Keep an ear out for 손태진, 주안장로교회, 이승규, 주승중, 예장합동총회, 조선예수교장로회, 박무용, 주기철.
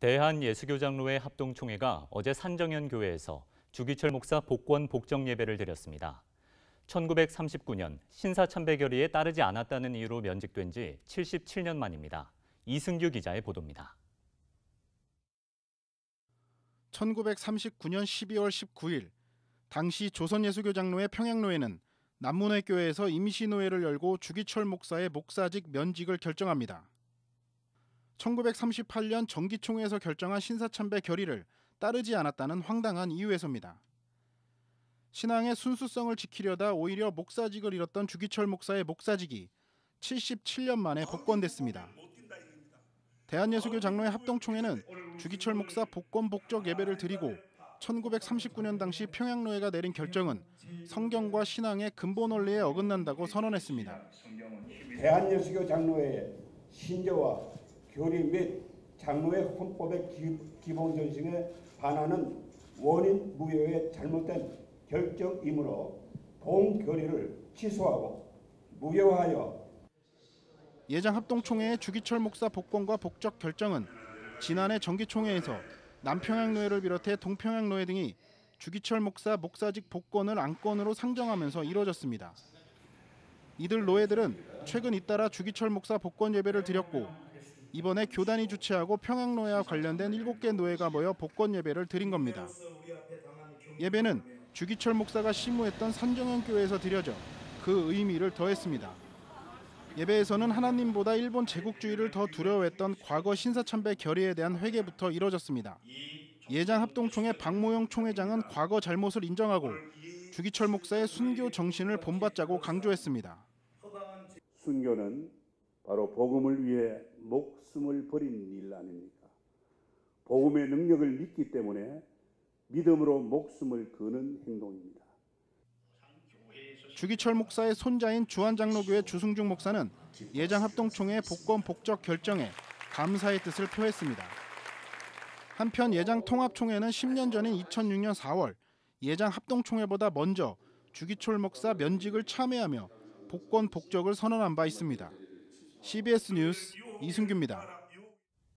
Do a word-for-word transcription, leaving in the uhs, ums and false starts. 대한예수교장로회 합동총회가 어제 산정현 교회에서 주기철 목사 복권 복정 예배를 드렸습니다. 천구백삼십구 년 신사참배 결의에 따르지 않았다는 이유로 면직된 지 칠십칠 년 만입니다. 이승규 기자의 보도입니다. 천구백삼십구 년 십이월 십구일, 당시 조선예수교장로회 평양노회는 남문회 교회에서 임시노회를 열고 주기철 목사의 목사직 면직을 결정합니다. 천구백삼십팔 년 정기총회에서 결정한 신사참배 결의를 따르지 않았다는 황당한 이유에서입니다. 신앙의 순수성을 지키려다 오히려 목사직을 잃었던 주기철 목사의 목사직이 칠십칠 년 만에 복권됐습니다. 대한예수교 장로회 합동총회는 주기철 목사 복권 복적 예배를 드리고 천구백삼십구 년 당시 평양노회가 내린 결정은 성경과 신앙의 근본 원리에 어긋난다고 선언했습니다. 대한예수교 장로회의 신조와 교리 및 장로의 헌법의 기본 정신에 반하는 원인 무효의 잘못된 결정이므로 본교리를 취소하고 무효하여. 예장합동총회의 주기철 목사 복권과 복적 결정은 지난해 정기총회에서 남평양노회를 비롯해 동평양노회 등이 주기철 목사 목사직 복권을 안건으로 상정하면서 이뤄졌습니다. 이들 노회들은 최근 잇따라 주기철 목사 복권 예배를 드렸고 이번에 교단이 주최하고 평양노회와 관련된 일곱 개 노회가 모여 복권 예배를 드린 겁니다. 예배는 주기철 목사가 시무했던 산정현 교회에서 드려져 그 의미를 더했습니다. 예배에서는 하나님보다 일본 제국주의를 더 두려워했던 과거 신사참배 결의에 대한 회개부터 이뤄졌습니다. 예장합동총회 박무용 총회장은 과거 잘못을 인정하고 주기철 목사의 순교 정신을 본받자고 강조했습니다. 순교는 바로 복음을 위해 목숨을 버리는 일 아닙니까? 복음의 능력을 믿기 때문에 믿음으로 목숨을 거는 행동입니다. 주기철 목사의 손자인 주안장로교회 주승중 목사는 예장합동총회의 복권 복적 결정에 감사의 뜻을 표했습니다. 한편 예장통합총회는 십 년 전인 이천육 년 사월 예장합동총회보다 먼저 주기철 목사 면직을 참회하며 복권 복적을 선언한 바 있습니다. 씨비에스 뉴스 이승규입니다.